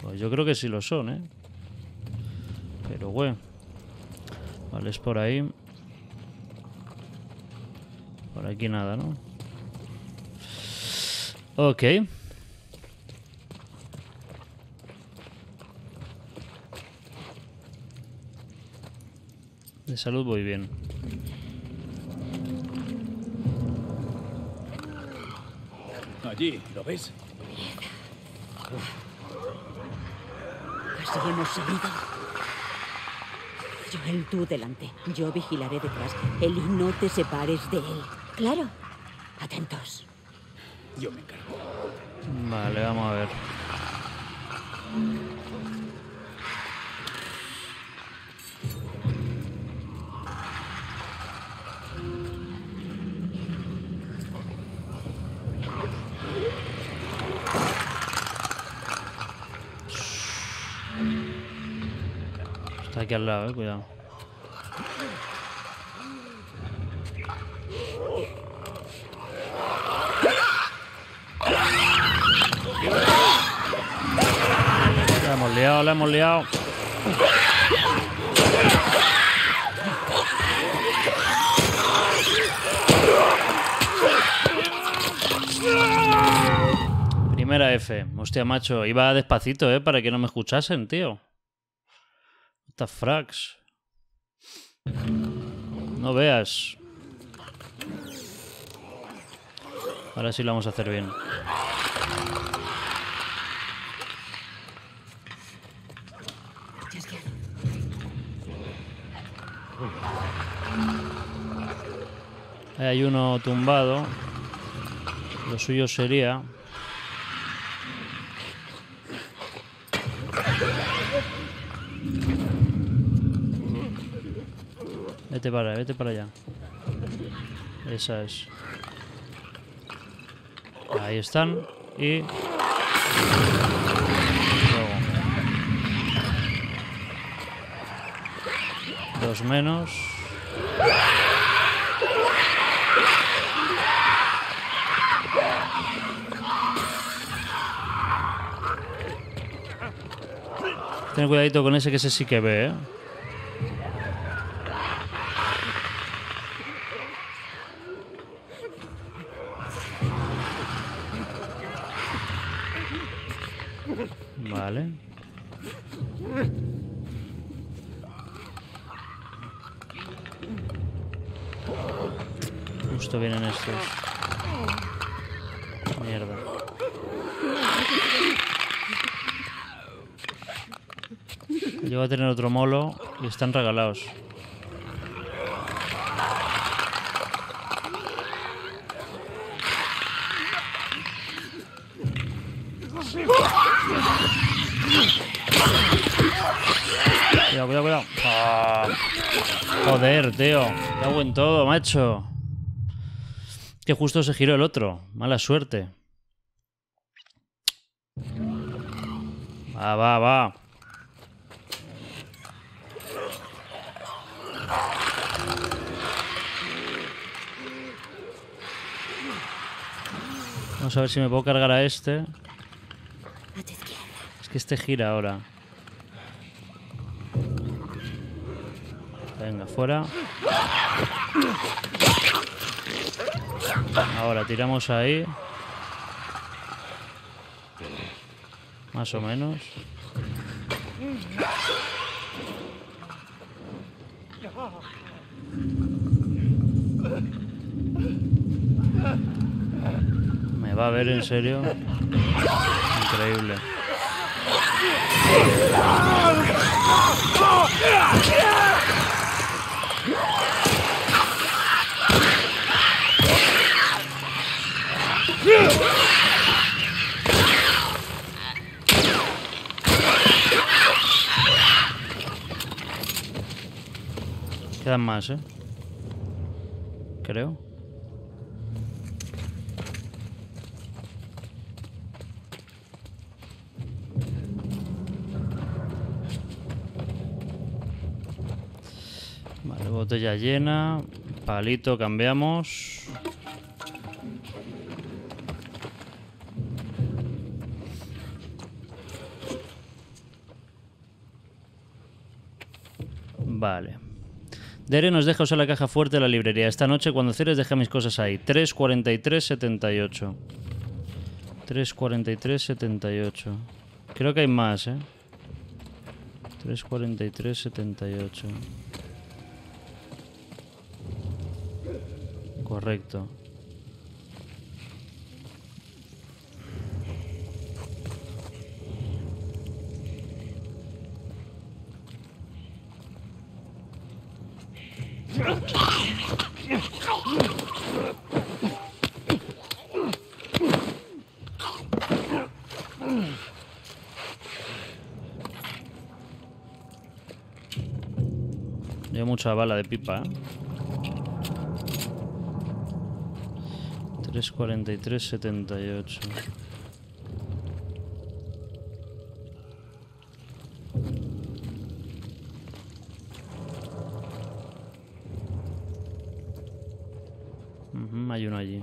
Pues yo creo que sí lo son, ¿eh? Pero, güey. Vale, es por ahí. Por aquí nada, ¿no? Ok. De salud voy bien. Allí, ¿lo ves? Casi hemos subido. Joel, tú delante. Yo vigilaré detrás. Eli, no te separes de él. Claro. Atentos. Yo me encargo. Vale, vamos a ver. Aquí al lado, eh, cuidado. La hemos liado, la hemos liado. Primera F. Hostia, macho. Iba despacito, eh, para que no me escuchasen, tío. Esta frags. No veas. Ahora sí lo vamos a hacer bien. Ahí hay uno tumbado. Lo suyo sería... Vete para, vete para allá. Esa es. Ahí están. Y... luego. Dos menos. Ten cuidadito con ese, que ese sí que ve, ¿eh? Vale. justo vienen estos. Mierda. Yo voy a tener otro molo y están regalados. Cuidado, cuidado, cuidado. Ah, joder, tío. Me hago en todo, macho. Que justo se giró el otro. Mala suerte. Va, va, va. Vamos a ver si me puedo cargar a este. Es que este gira ahora. Venga, fuera. Ahora tiramos ahí. Más o menos. Me va a ver, en serio. Increíble. Quedan más, ¿eh? Creo. Vale, botella llena. Palito, cambiamos. Vale. Derek nos deja usar la caja fuerte de la librería. Esta noche, cuando cierres, deja mis cosas ahí. tres cuarenta y tres setenta y ocho. tres cuarenta y tres setenta y ocho. Creo que hay más, ¿eh? tres cuarenta y tres setenta y ocho. Correcto. Llevo mucha bala de pipa, ¿eh? tres cuarenta y tres setenta y ocho. Uh-huh, hay uno allí.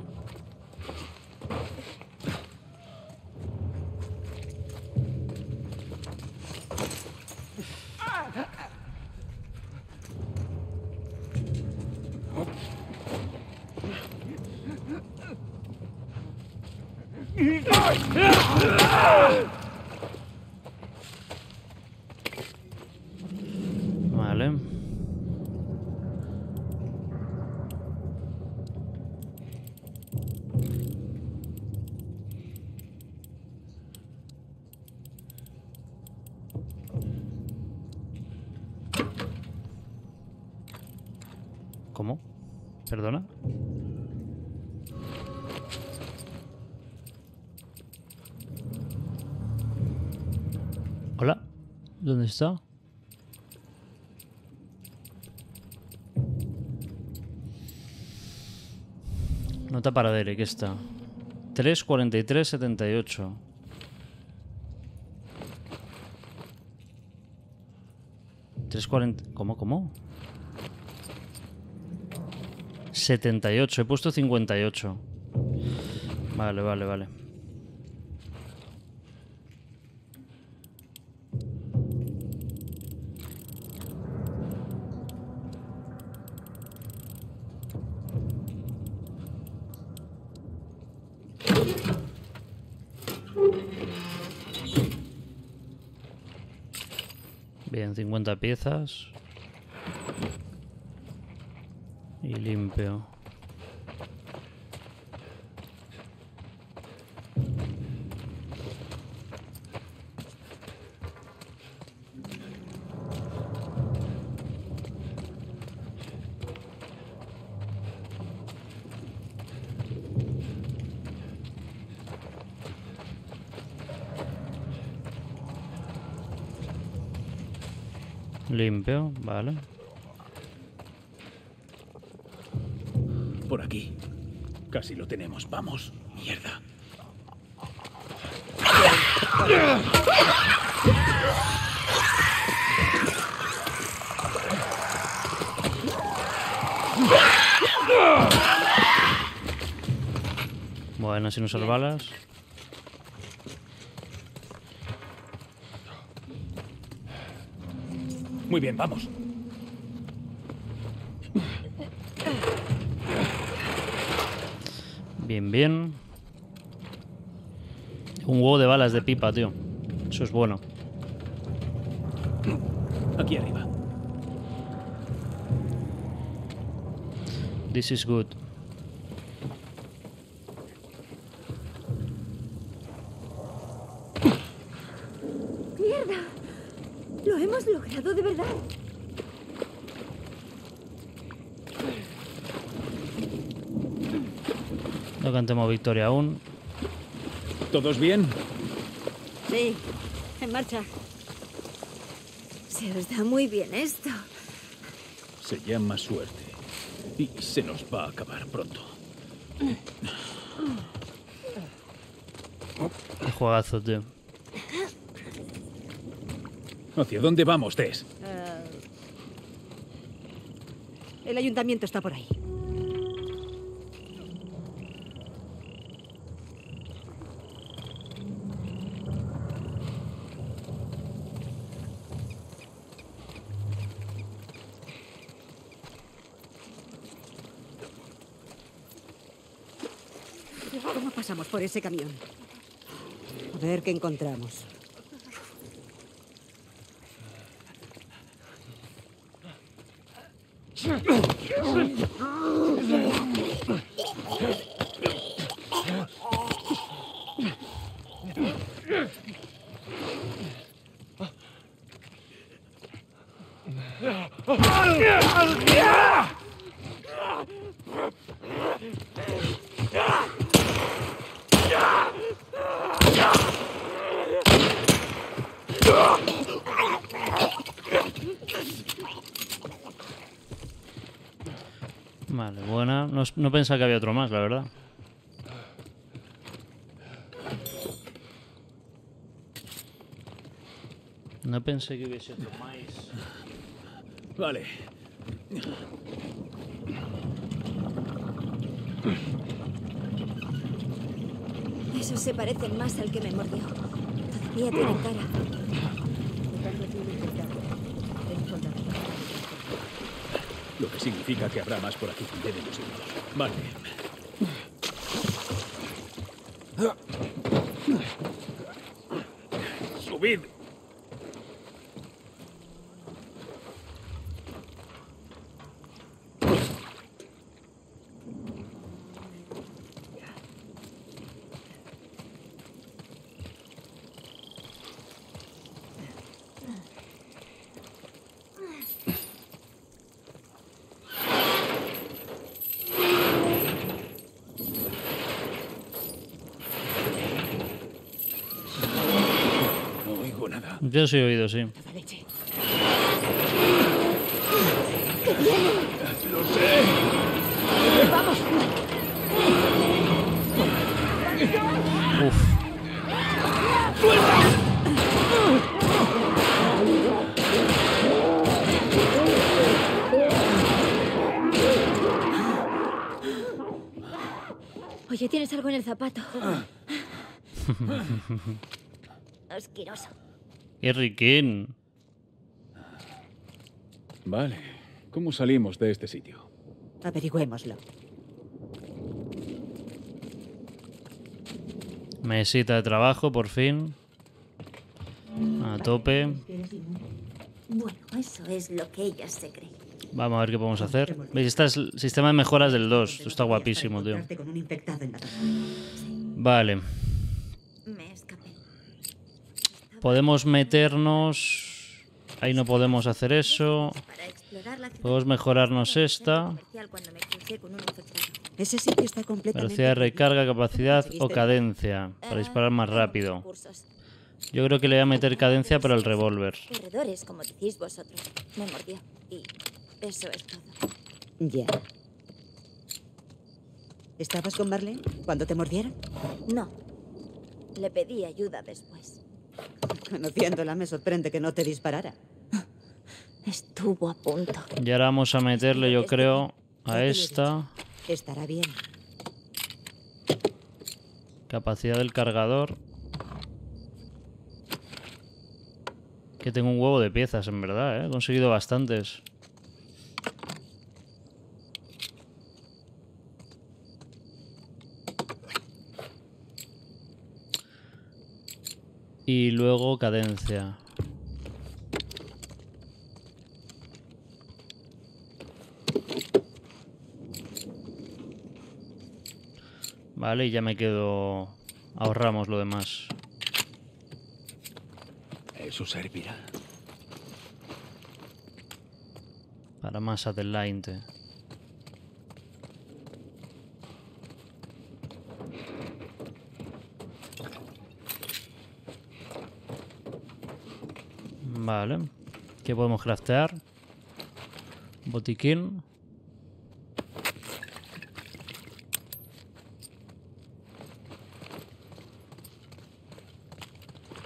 Vale. ¿Cómo? ¿Perdona? Hola, ¿dónde está? Nota para Derek, está. tres cuarenta y tres setenta y ocho. tres cuarenta... ¿Cómo, cómo? setenta y ocho, he puesto cincuenta y ocho. Vale, vale, vale. Bien, cincuenta piezas. Y limpio. Limpio, vale. Por aquí. Casi lo tenemos. Vamos. Mierda. Bueno, sin usar balas. Muy bien, vamos. Bien, bien. Un huevo de balas de pipa, tío. Eso es bueno. Aquí arriba. This is good. ¡Mierda! ¡Lo hemos logrado de verdad! No cantemos victoria aún. ¿Todos bien? Sí, en marcha. Se os da muy bien esto. Se llama suerte. Y se nos va a acabar pronto. Qué juegazo, tío. ¿Hacia dónde vamos, Tess? Uh, el ayuntamiento está por ahí. Pasamos por ese camión. A ver qué encontramos. Vale, buena. No, no pensaba que había otro más, la verdad. No pensé que hubiese otro más. Vale. Esos se parecen más al que me mordió. Todavía tienen cara. Lo que significa que habrá más por aquí. Debemos irnos. Vale. Subid. Yo sí he oído, sí. ¿Qué tiene? Lo sé. Vamos. Uf. Oye, tienes algo en el zapato. Asqueroso. ¡Qué riquín! Vale. ¿Cómo salimos de este sitio? Averigüémoslo. Mesita de trabajo, por fin. A tope. Bueno, eso es lo que ella se cree. Vamos a ver qué podemos hacer. ¿Veis? Este es el sistema de mejoras del dos. Esto está guapísimo, tío. Vale. Podemos meternos... Ahí no podemos hacer eso. Podemos mejorarnos esta. Velocidad de recarga, capacidad o cadencia. Para disparar más rápido. Yo creo que le voy a meter cadencia para el revólver. Corredores, como decís vosotros. Me mordió. Y eso es todo. Ya. ¿Estabas con Marlene cuando te mordieron? No. Le pedí ayuda después. Conociéndola, me sorprende que no te disparara. Estuvo a punto. Y ahora vamos a meterle, yo creo, a esta. Estará bien. Capacidad del cargador. Que tengo un huevo de piezas, en verdad, ¿eh? He conseguido bastantes. Y luego cadencia. Vale, y ya me quedo... Ahorramos lo demás. Eso servirá. Para más adelante. Vale. ¿Qué podemos craftear? Botiquín.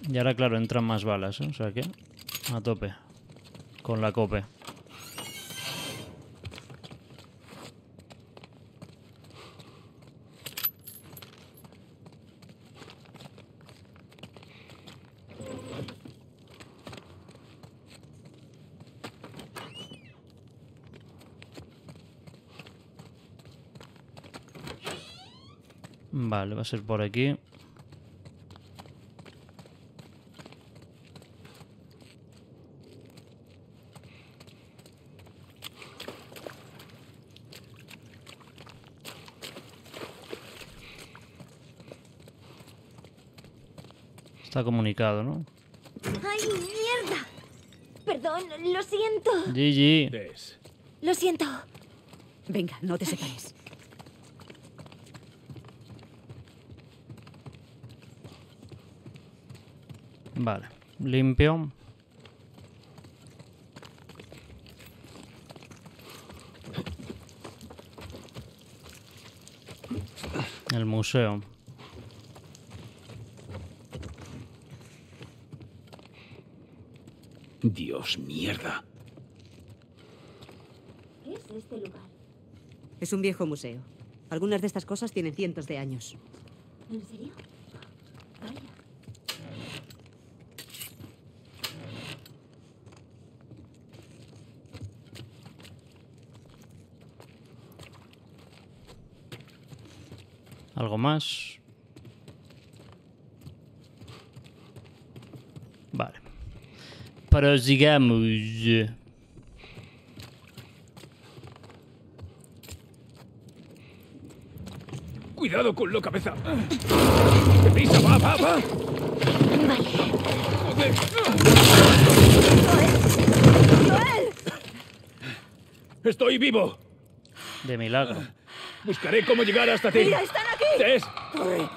Y ahora, claro, entran más balas, ¿eh? O sea que a tope con la cope. Vale, va a ser por aquí. Está comunicado, ¿no? ¡Ay, mierda! Perdón, lo siento. G G. Tess. Lo siento. Venga, no te separes. Vale, limpio. El museo. Dios, mierda. ¿Qué es este lugar? Es un viejo museo. Algunas de estas cosas tienen cientos de años. ¿En serio? Vaya. ¿Algo más? Vale. Prosigamos. Cuidado con la cabeza. Prisa, va, va, va. Vale. Joder. ¡Joel! ¡Joel! Estoy vivo. De milagro. Buscaré cómo llegar hasta ti. Mira, están aquí. Tess. Corre, corre.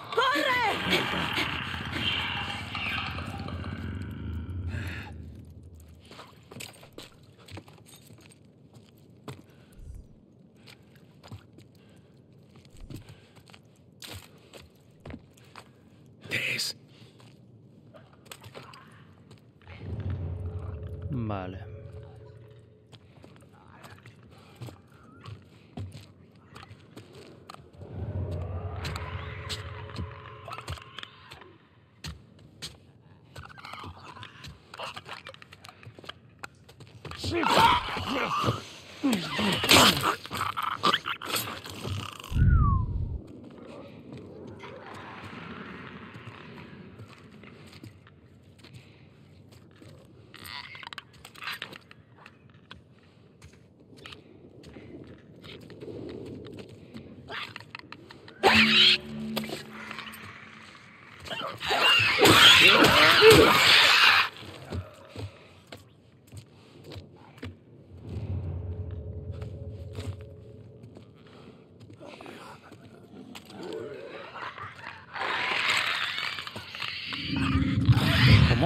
Vale.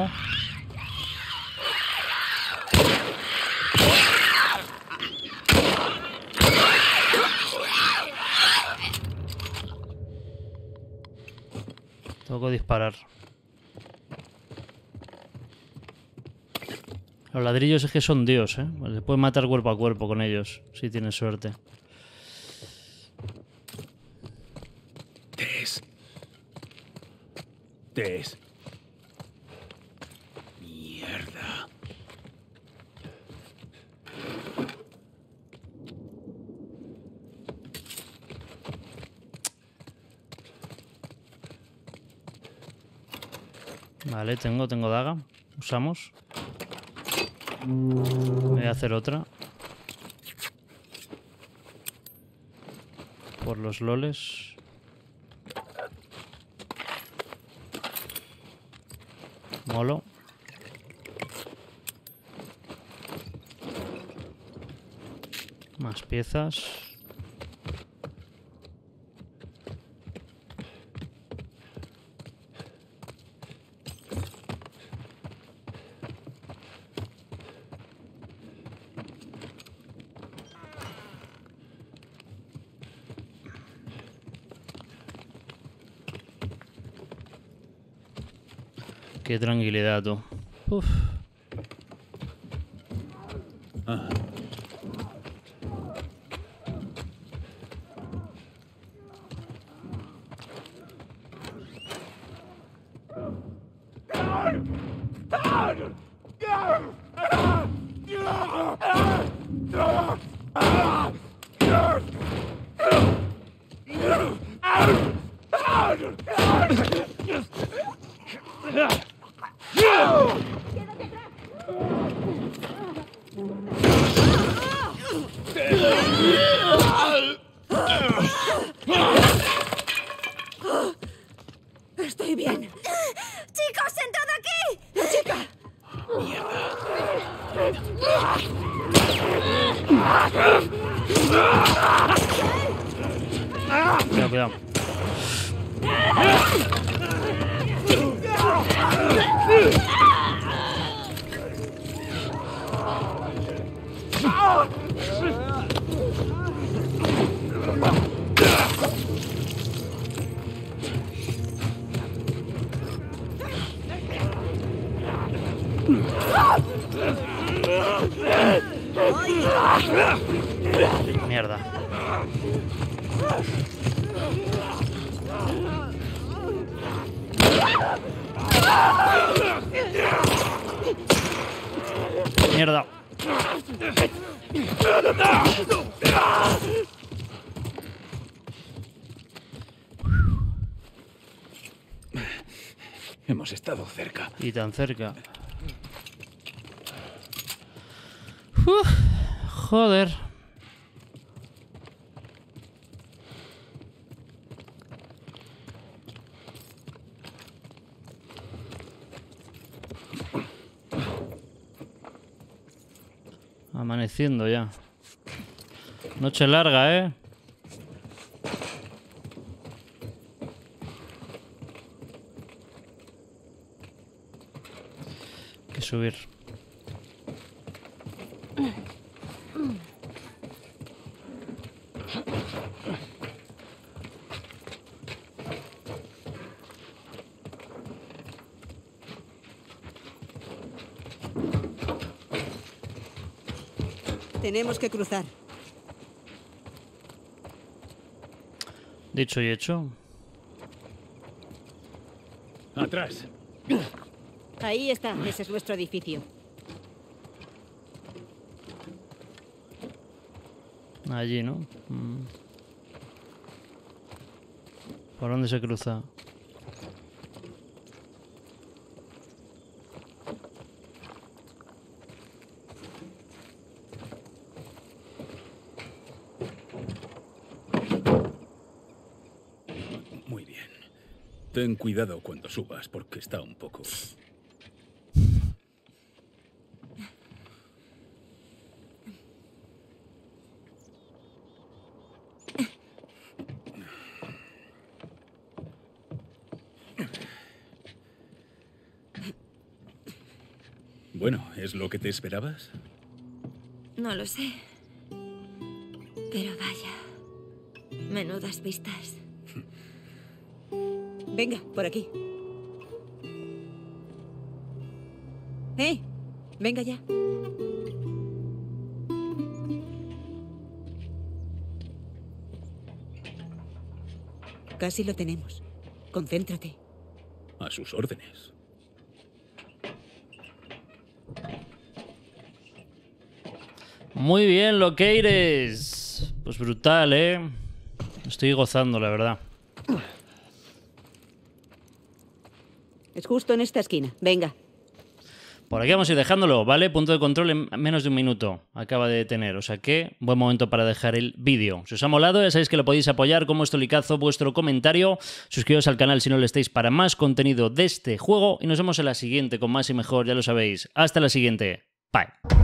¿no? Tengo que disparar. Los ladrillos es que son dios, ¿eh? Le puedes matar cuerpo a cuerpo con ellos, si tienes suerte. Tess. Tess. Mierda. Vale, tengo, tengo daga. Usamos. Voy a hacer otra. Por los loles. Molo. Más piezas. Qué tranquilidad, tú. Uf. Ah. Mierda. Mierda. Hemos estado cerca. Y tan cerca. Uf, joder. Amaneciendo ya. Noche larga, ¿eh? Hay que subir. Tenemos que cruzar. Dicho y hecho. Atrás. Ahí está. Ese es nuestro edificio. Allí, ¿no? ¿Por dónde se cruza? Ten cuidado cuando subas, porque está un poco... Bueno, ¿es lo que te esperabas? No lo sé. Pero vaya, menudas vistas. Venga, por aquí. ¡Eh! Venga ya. Casi lo tenemos. Concéntrate. A sus órdenes. Muy bien, Loqueires. Pues brutal, ¿eh? Estoy gozando, la verdad. Es justo en esta esquina. Venga. Por aquí vamos a ir dejándolo, ¿vale? Punto de control en menos de un minuto acaba de tener. O sea que, buen momento para dejar el vídeo. Si os ha molado, ya sabéis que lo podéis apoyar con vuestro licazo, vuestro comentario. Suscribiros al canal si no lo estáis para más contenido de este juego. Y nos vemos en la siguiente con más y mejor, ya lo sabéis. Hasta la siguiente. Bye.